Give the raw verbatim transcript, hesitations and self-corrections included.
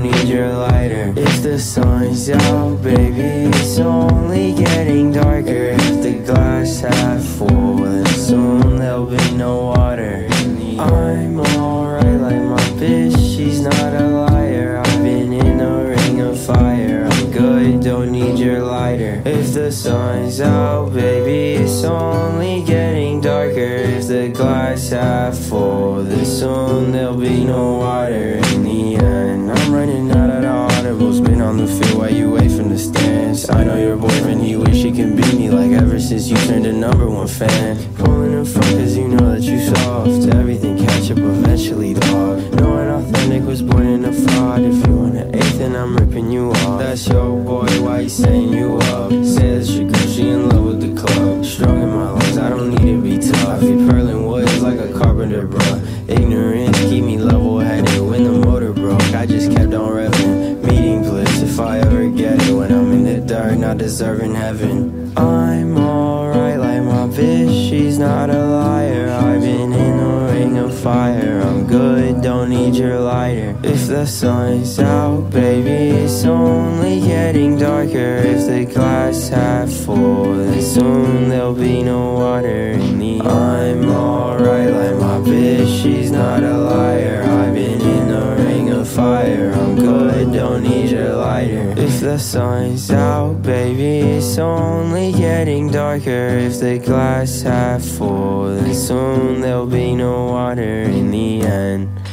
don't need your lighter. If the sun's out, baby, it's only getting darker. If the glass half full, then soon there'll be no water. I'm alright like my bitch, she's not a liar. I've been in a ring of fire, I'm good, don't need your lighter. If the sun's out, baby, it's only getting darker. If the glass half full, then soon there'll be no water. In the end, I'm running out of the audibles. Been on the field while you wait from the stands. I know your boyfriend, you wish he could beat me, like ever since you turned a number one fan. Pulling in front cause you know that you soft. Everything up eventually, dog. Knowing authentic was born in a fraud. If you want an eighth, then I'm ripping you off. That's your boy, why you saying you up? Say that's your girl, she in love with the club. Strong in my lungs, I don't need to be tough. I be purling woods like a carpenter, bruh. Ignorance, keep me level-headed. When the motor broke, I just kept on revving. Meeting bliss, if I ever get it. When I'm in the dark, not deserving heaven. I'm alright like my bitch, she's not a liar. I've been in fire, I'm good, don't need your lighter. If the sun's out, baby, it's only getting darker. If the glass half full, then soon there'll be no water in the. I'm alright like my bitch, she's not a liar. I've been in a ring of fire, I'm good, don't need your lighter. If the sun's out, baby, it's only getting darker. If the glass half full, then soon there'll be no water in the end.